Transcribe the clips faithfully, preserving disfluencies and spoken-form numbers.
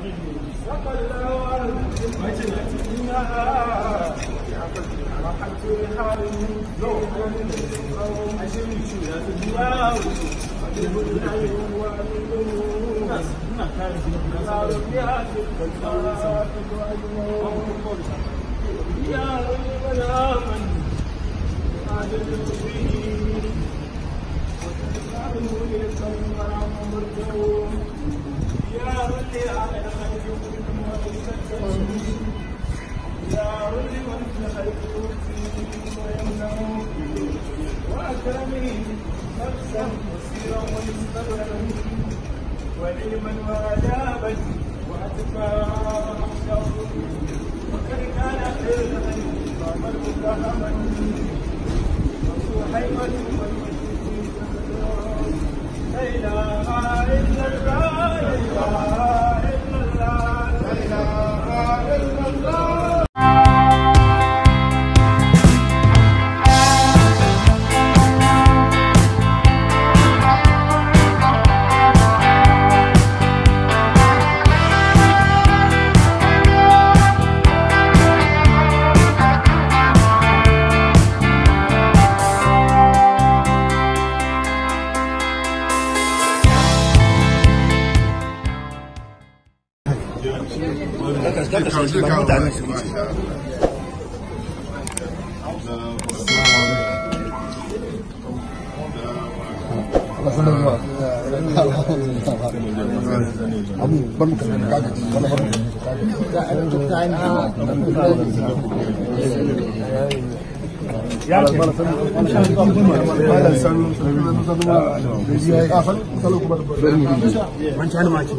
No,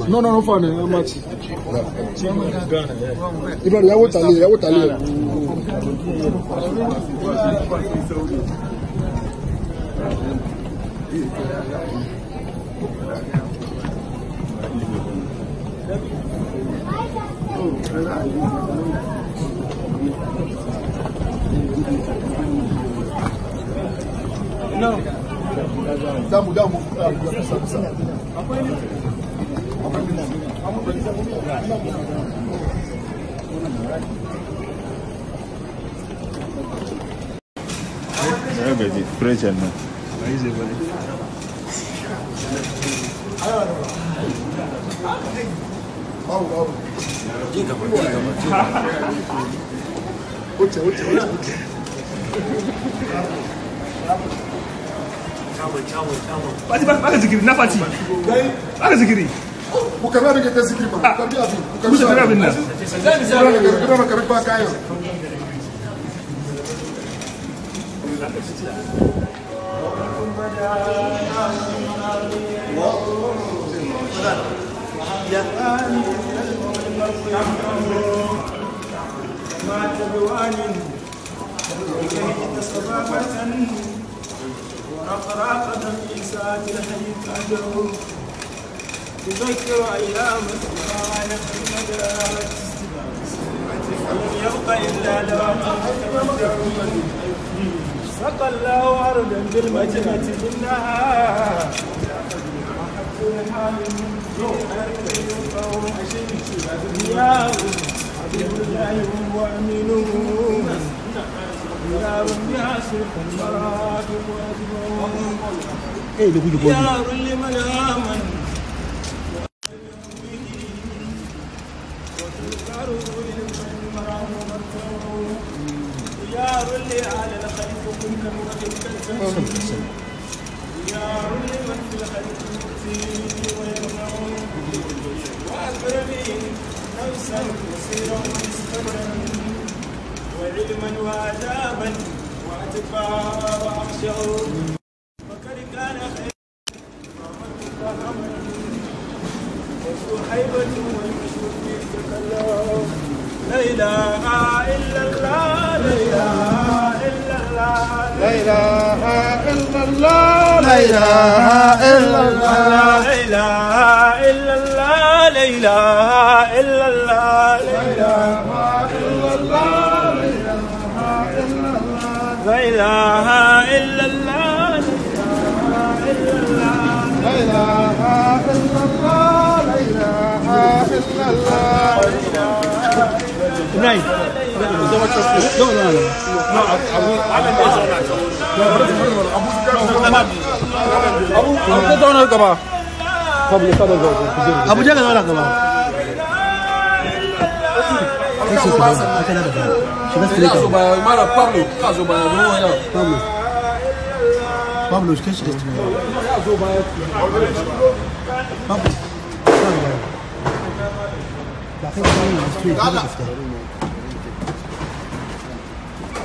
no, no, for no. Damu damu apa ini apa ini kamu bisa beli saya beli pressure na saya beli oh oh kita boleh uce uce uce Pati paka zikiri na pati. Paka zikiri. Ukabara ngeta zikiri ba. Ukabia bi. Ukabia bi. Ukabia bi. Ukabia bi. Ukabia bi. ورقراق دمي ساعة الحديث أجره تذكر أيام القرآن في المدارس ولم يبق إلا لواقعة مجرما سقى الله أرضا بالمجنة منها وحبت الحال من جوهر فهو أشرك أبنياء عبد الله ومؤمنون يا رب يا سيف المراد وأجمعون يا لمن آمن وتذكر لمن مرام ومرجعون يا رب على الخير كنت مرتبا يا رب لمن في الخير يؤتي ويمنعون وأكرمي نفسا بصيرا مستمرا وعلما وآدابا وأتقى وأخشعوا فقد كان خيرا فأمرت الله أمرا وذو هيبة والمشرك يتكلم لا إله إلا الله لا إله إلا الله لا إله إلا الله لا إله إلا الله لا إله إلا الله لا إله إلا الله لا إله إلا الله لا إله إلا الله لا إله إلا الله لا إله إلا نايم قدامك بس لا لا لا ابو جلال ولا كمان Pablo, qu'est-ce que tu veux?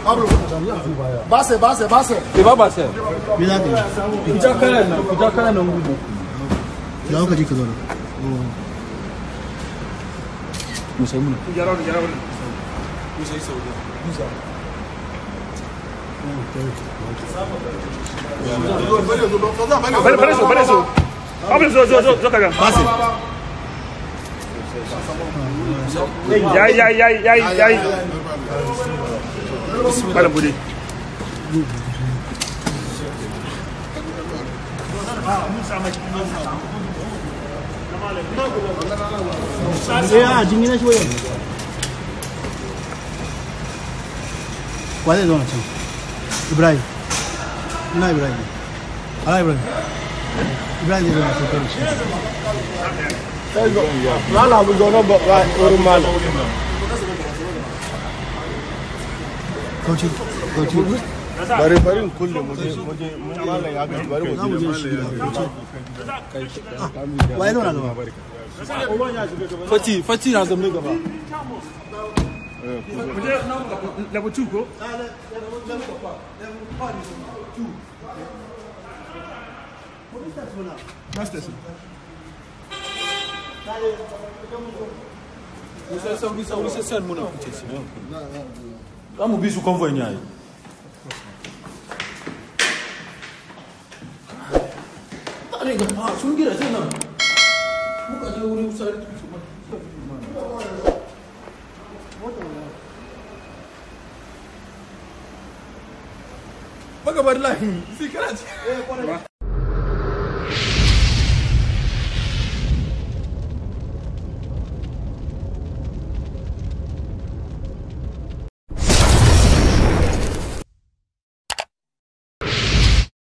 Pablo, basse, basse, basse. Tu vas basse. Milani. Tu as calé, tu as calé, non? Là où tu dis que tu as. Nous sommes. Nous sommes. Nous sommes. Preso, preso. Abre os olhos, joga. Passe. Ai, ai, ai, ai, ai. Olha por aí. Ah, diminui a joelha. Qual é o nome? Ibrahim. Não é Ibrahim. Olha Ibrahim. Ibrahim é o nosso peixe. Lá lá, vamos jogar o Romano. Coach, coach. Bari bari um colho, mudei, mudei, mala é água, bari mudei, mala é água. Vai não lá não. Fati, Fati nós vamos ligar lá. Level two, bro. Level one is two. What is that for now? Masters. Você sabe isso? Você sabe muito o que é isso? Vamos bisu convoy aí. Tá ligado? Ah, sungira, sungira. Nunca deu o livro sair. Baka barlahi, sai kana ci.